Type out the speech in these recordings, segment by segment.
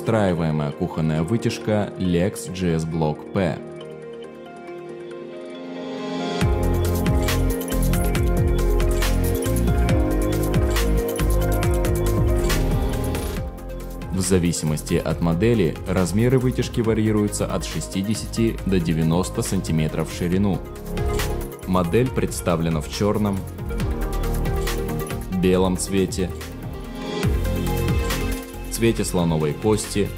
встраиваемая кухонная вытяжка LEX GS Bloc P. В зависимости от модели размеры вытяжки варьируются от 60 до 90 см в ширину. Модель представлена в черном, белом цвете, цвете слоновой кости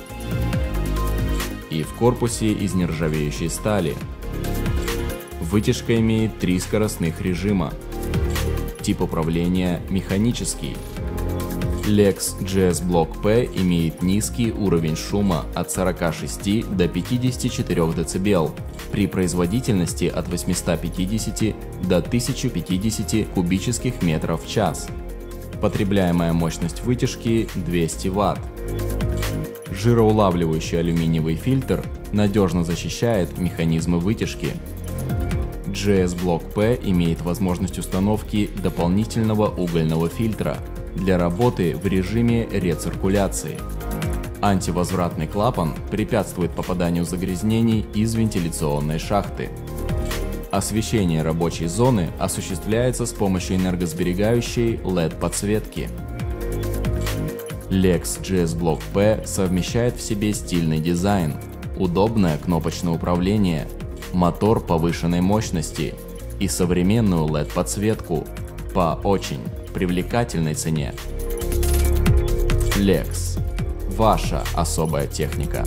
и в корпусе из нержавеющей стали. Вытяжка имеет 3 скоростных режима. Тип управления механический. LEX GS Bloc P имеет низкий уровень шума от 46 до 54 дБ при производительности от 850 до 1050 кубических метров в час. Потребляемая мощность вытяжки 200 Вт. Жироулавливающий алюминиевый фильтр надежно защищает механизмы вытяжки. GS Bloc P имеет возможность установки дополнительного угольного фильтра для работы в режиме рециркуляции. Антивозвратный клапан препятствует попаданию загрязнений из вентиляционной шахты. Освещение рабочей зоны осуществляется с помощью энергосберегающей LED-подсветки. LEX GS Bloc P совмещает в себе стильный дизайн, удобное кнопочное управление, мотор повышенной мощности и современную LED-подсветку по очень привлекательной цене. LEX – ваша особая техника.